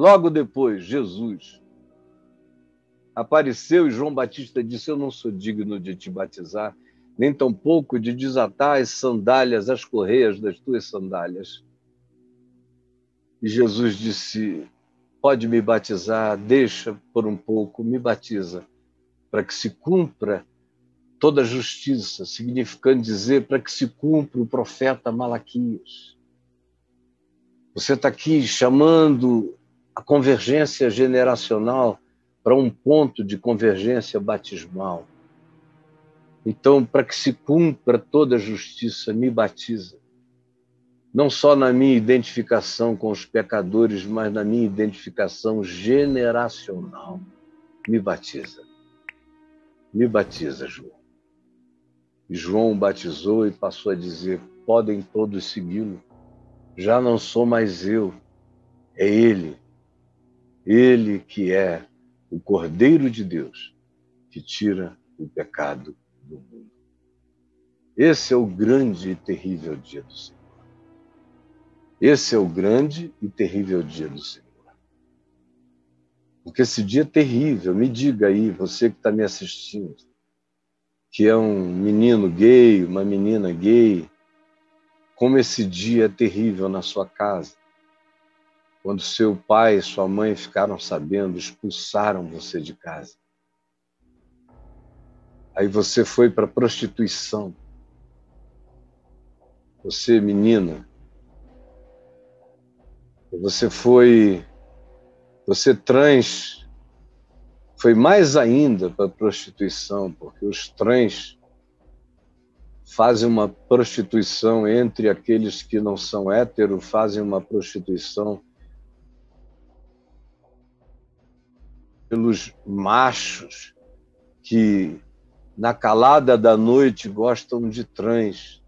Logo depois, Jesus apareceu e João Batista disse: eu não sou digno de te batizar, nem tampouco de desatar as sandálias, as correias das tuas sandálias. E Jesus disse: pode me batizar, deixa por um pouco, me batiza, para que se cumpra toda a justiça, significando dizer para que se cumpra o profeta Malaquias. Você está aqui chamando a convergência generacional para um ponto de convergência batismal. Então, para que se cumpra toda a justiça, me batiza. Não só na minha identificação com os pecadores, mas na minha identificação generacional. Me batiza. Me batiza, João. E João batizou e passou a dizer: podem todos segui-lo. Já não sou mais eu, é ele. Ele que é o Cordeiro de Deus, que tira o pecado do mundo. Esse é o grande e terrível dia do Senhor. Esse é o grande e terrível dia do Senhor. Porque esse dia é terrível. Me diga aí, você que está me assistindo, que é um menino gay, uma menina gay, como esse dia é terrível na sua casa. Quando seu pai e sua mãe ficaram sabendo, expulsaram você de casa. Aí você foi para a prostituição. Você, menina, você trans, foi mais ainda para a prostituição, porque os trans fazem uma prostituição entre aqueles que não são héteros, fazem uma prostituição pelos machos que na calada da noite gostam de trans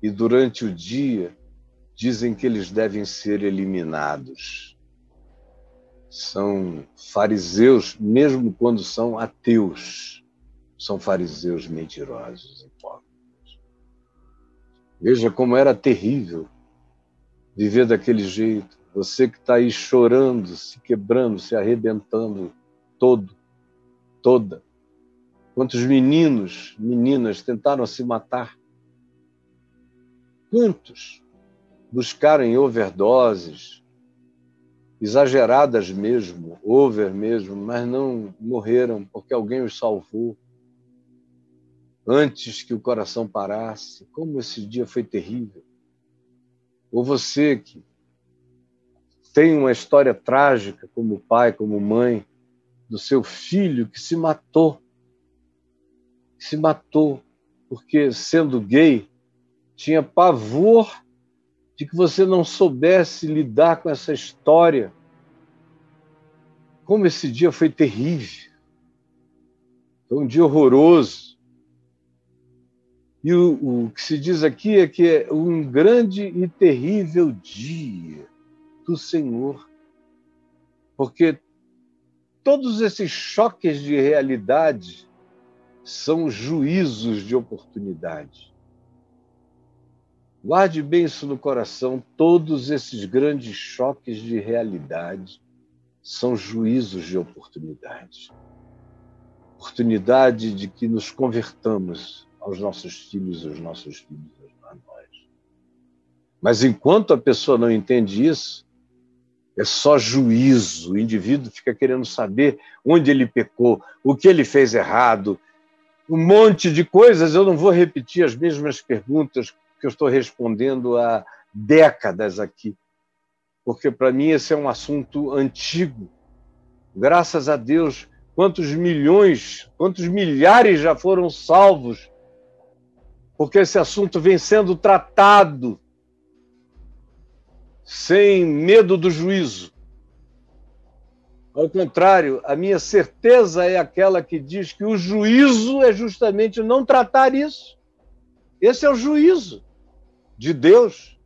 e durante o dia dizem que eles devem ser eliminados. São fariseus, mesmo quando são ateus, são fariseus mentirosos, hipócritas. Veja como era terrível viver daquele jeito. Você que está aí chorando, se quebrando, se arrebentando toda. Quantos meninos, meninas tentaram se matar? Quantos? Buscaram em overdoses, exageradas mesmo, over mesmo, mas não morreram porque alguém os salvou antes que o coração parasse. Como esse dia foi terrível. Ou você que tem uma história trágica, como pai, como mãe, do seu filho que se matou. Se matou porque, sendo gay, tinha pavor de que você não soubesse lidar com essa história. Como esse dia foi terrível. Foi um dia horroroso. E o que se diz aqui é que é um grande e terrível dia do Senhor. Porque todos esses choques de realidade são juízos de oportunidade. Guarde bem isso no coração. Todos esses grandes choques de realidade são juízos de oportunidade. Oportunidade de que nos convertamos aos nossos filhos, a nós. Mas enquanto a pessoa não entende isso, é só juízo. O indivíduo fica querendo saber onde ele pecou, o que ele fez errado, um monte de coisas. Eu não vou repetir as mesmas perguntas que eu estou respondendo há décadas aqui, porque para mim esse é um assunto antigo. Graças a Deus, quantos milhões, quantos milhares já foram salvos, porque esse assunto vem sendo tratado sem medo do juízo. Ao contrário, a minha certeza é aquela que diz que o juízo é justamente não tratar isso. Esse é o juízo de Deus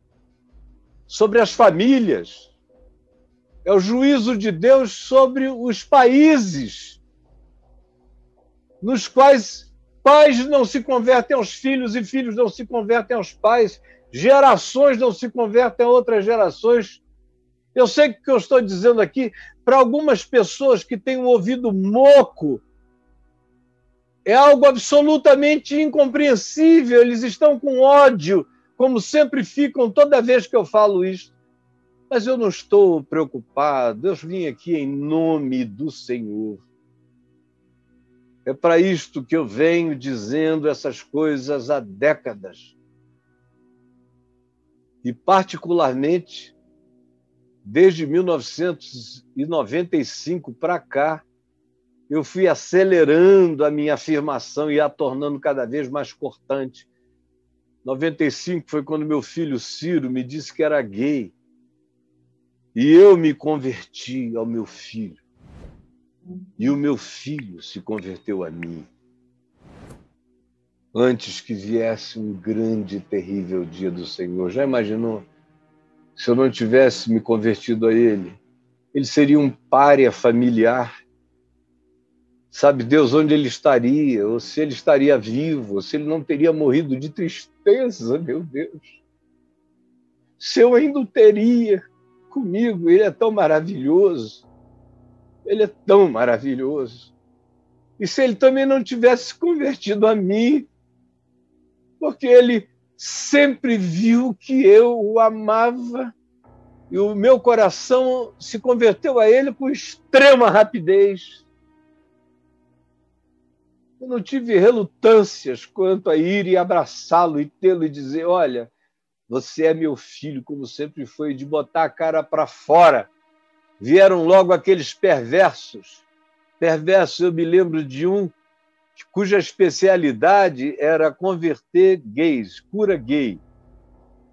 sobre as famílias. É o juízo de Deus sobre os países nos quais pais não se convertem aos filhos e filhos não se convertem aos pais, gerações não se convertem a outras gerações Eu sei que o que eu estou dizendo aqui, para algumas pessoas que têm um ouvido moco, é algo absolutamente incompreensível. Eles estão com ódio, como sempre ficam toda vez que eu falo isso. Mas eu não estou preocupado. Eu vim aqui em nome do Senhor. É para isto que eu venho dizendo essas coisas há décadas. E, particularmente, desde 1995 para cá, eu fui acelerando a minha afirmação e a tornando cada vez mais cortante. 95 foi quando meu filho Ciro me disse que era gay. E eu me converti ao meu filho. E o meu filho se converteu a mim. Antes que viesse um grande e terrível dia do Senhor. Já imaginou? Se eu não tivesse me convertido a ele, ele seria um pária familiar. Sabe Deus onde ele estaria, ou se ele estaria vivo, ou se ele não teria morrido de tristeza, meu Deus. Se eu ainda o teria comigo, ele é tão maravilhoso. Ele é tão maravilhoso. E se ele também não tivesse convertido a mim, porque ele sempre viu que eu o amava e o meu coração se converteu a ele com extrema rapidez. Eu não tive relutâncias quanto a ir e abraçá-lo e tê-lo e dizer, olha, você é meu filho, como sempre foi, de botar a cara para fora. Vieram logo aqueles perversos. Perversos, eu me lembro de um cuja especialidade era converter gays, cura gay.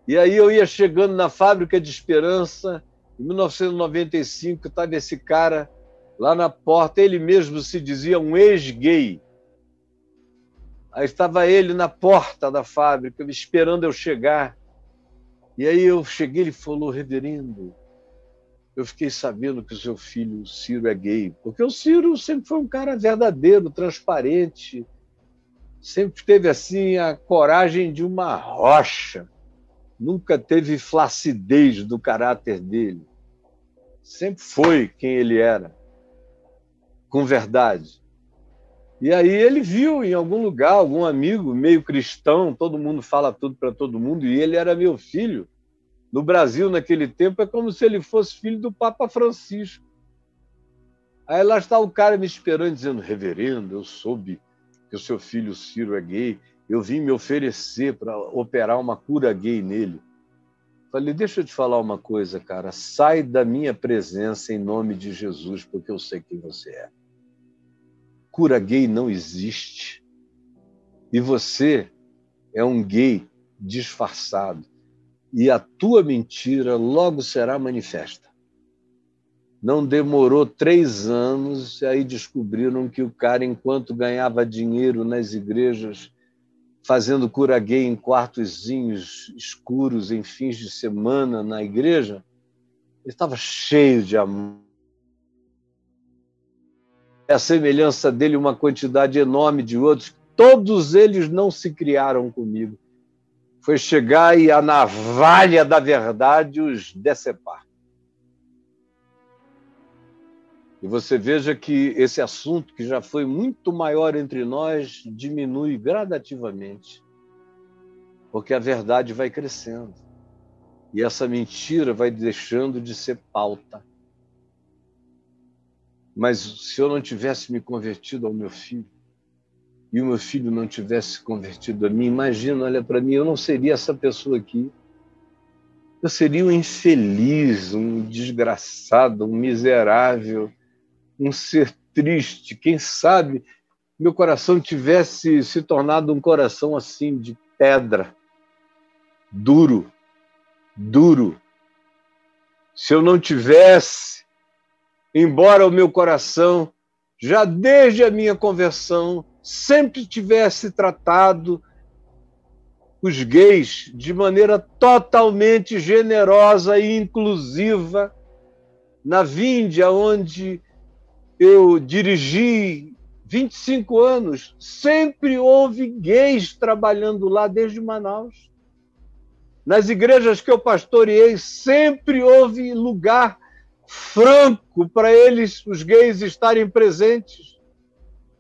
E aí eu ia chegando na Fábrica de Esperança, em 1995, estava esse cara lá na porta, ele mesmo se dizia um ex-gay. Aí estava ele na porta da fábrica, esperando eu chegar. E aí eu cheguei, ele falou, reverendo, eu fiquei sabendo que o seu filho, o Ciro, é gay. Porque o Ciro sempre foi um cara verdadeiro, transparente. Sempre teve, assim, a coragem de uma rocha. Nunca teve flacidez do caráter dele. Sempre foi quem ele era, com verdade. E aí ele viu em algum lugar, algum amigo meio cristão, todo mundo fala tudo para todo mundo, e ele era meu filho. No Brasil, naquele tempo, é como se ele fosse filho do Papa Francisco. Aí lá está o cara me esperando, dizendo, reverendo, eu soube que o seu filho Ciro é gay, eu vim me oferecer para operar uma cura gay nele. Falei, deixa eu te falar uma coisa, cara, sai da minha presença em nome de Jesus, porque eu sei quem você é. Cura gay não existe. E você é um gay disfarçado. E a tua mentira logo será manifesta. Não demorou 3 anos, e aí descobriram que o cara, enquanto ganhava dinheiro nas igrejas, fazendo cura gay em quartozinhos escuros, em fins de semana na igreja, ele estava cheio de amor. É a semelhança dele, uma quantidade enorme de outros. Todos eles não se criaram comigo. Foi chegar e a navalha da verdade os decepar. E você veja que esse assunto, que já foi muito maior entre nós, diminui gradativamente, porque a verdade vai crescendo. E essa mentira vai deixando de ser pauta. Mas se eu não tivesse me convertido ao meu filho, e o meu filho não tivesse se convertido a mim, imagina, olha para mim, eu não seria essa pessoa aqui. Eu seria um infeliz, um desgraçado, um miserável, um ser triste. Quem sabe meu coração tivesse se tornado um coração assim, de pedra, duro, duro. Se eu não tivesse, embora o meu coração, já desde a minha conversão, sempre tivesse tratado os gays de maneira totalmente generosa e inclusiva. Na Índia, onde eu dirigi 25 anos, sempre houve gays trabalhando lá desde Manaus. Nas igrejas que eu pastoreei, sempre houve lugar franco para eles, os gays, estarem presentes.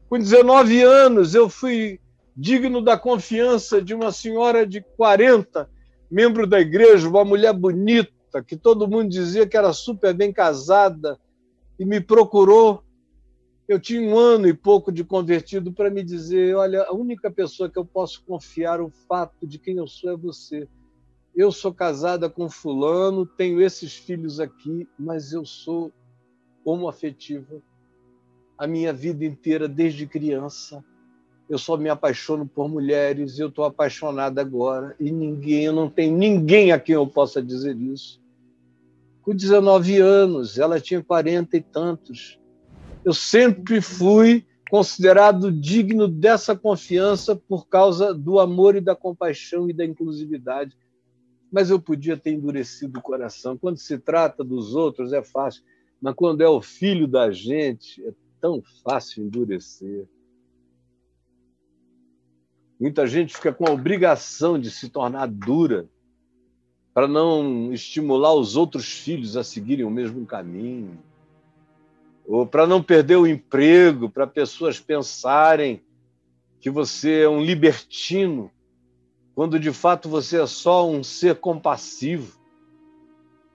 Com 19 anos, eu fui digno da confiança de uma senhora de 40, membro da igreja, uma mulher bonita, que todo mundo dizia que era super bem casada, e me procurou. Eu tinha 1 ano e pouco de convertido, para me dizer: olha, a única pessoa que eu posso confiar o fato de quem eu sou é você. Eu sou casada com fulano, tenho esses filhos aqui, mas eu sou homoafetiva a minha vida inteira, desde criança. Eu só me apaixono por mulheres, eu estou apaixonada agora, e ninguém, eu não tenho ninguém a quem eu possa dizer isso. Com 19 anos, ela tinha 40 e tantos. Eu sempre fui considerado digno dessa confiança por causa do amor e da compaixão e da inclusividade. Mas eu podia ter endurecido o coração. Quando se trata dos outros, é fácil. Mas quando é o filho da gente, é tão fácil endurecer. Muita gente fica com a obrigação de se tornar dura para não estimular os outros filhos a seguirem o mesmo caminho, ou para não perder o emprego, para pessoas pensarem que você é um libertino, quando de fato você é só um ser compassivo.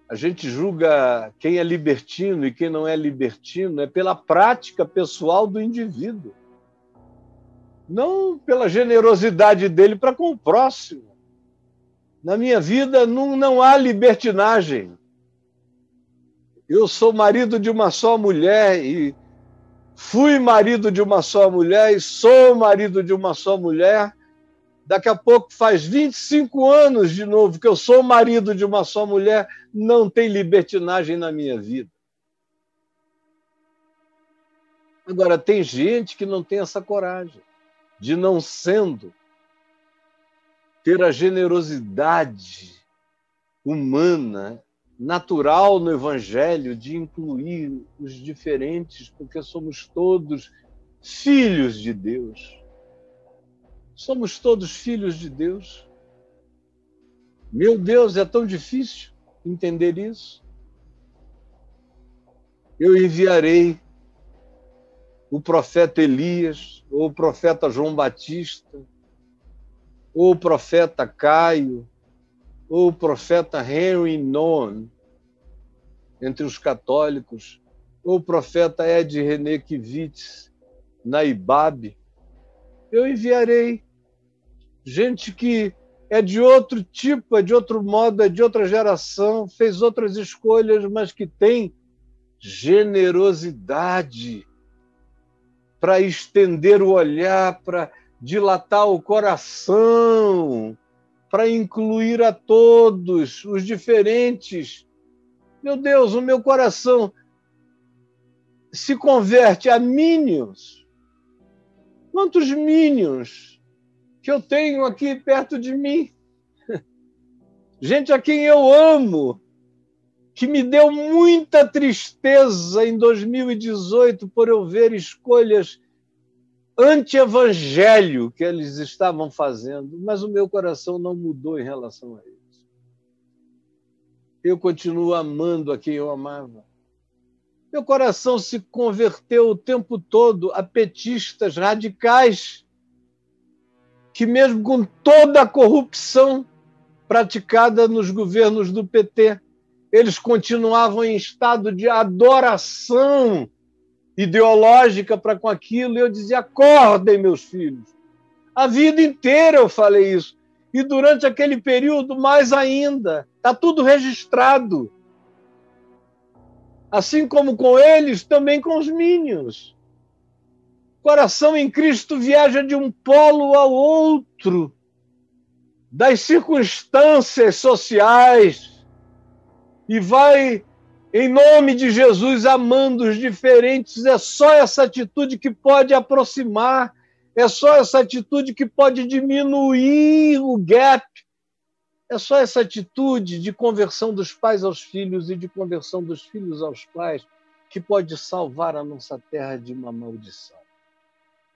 A gente julga quem é libertino e quem não é libertino é pela prática pessoal do indivíduo, não pela generosidade dele para com o próximo. Na minha vida não há libertinagem. Eu sou marido de uma só mulher e fui marido de uma só mulher e sou marido de uma só mulher. Daqui a pouco faz 25 anos de novo que eu sou marido de uma só mulher. Não tem libertinagem na minha vida. Agora, tem gente que não tem essa coragem de, não sendo, ter a generosidade humana, natural no Evangelho, de incluir os diferentes, porque somos todos filhos de Deus. Somos todos filhos de Deus. Meu Deus, é tão difícil entender isso. Eu enviarei o profeta Elias, ou o profeta João Batista, ou o profeta Caio, ou o profeta Henry Nouwen, entre os católicos, ou o profeta Ed Rene Kivitz, na Ibab. Eu enviarei gente que é de outro tipo, é de outro modo, é de outra geração, fez outras escolhas, mas que tem generosidade para estender o olhar, para dilatar o coração, para incluir a todos, os diferentes. Meu Deus, o meu coração se converte a minions. Quantos minions que eu tenho aqui perto de mim? Gente a quem eu amo, que me deu muita tristeza em 2018 por eu ver escolhas anti-evangelho que eles estavam fazendo, mas o meu coração não mudou em relação a isso. Eu continuo amando a quem eu amava. Meu coração se converteu o tempo todo a petistas radicais que, mesmo com toda a corrupção praticada nos governos do PT, eles continuavam em estado de adoração ideológica para com aquilo. E eu dizia: acordem, meus filhos. A vida inteira eu falei isso. E durante aquele período, mais ainda. Está tudo registrado. Assim como com eles, também com os minions. Coração em Cristo viaja de um polo ao outro, das circunstâncias sociais, e vai, em nome de Jesus, amando os diferentes. É só essa atitude que pode aproximar, é só essa atitude que pode diminuir o gap, é só essa atitude de conversão dos pais aos filhos e de conversão dos filhos aos pais que pode salvar a nossa terra de uma maldição.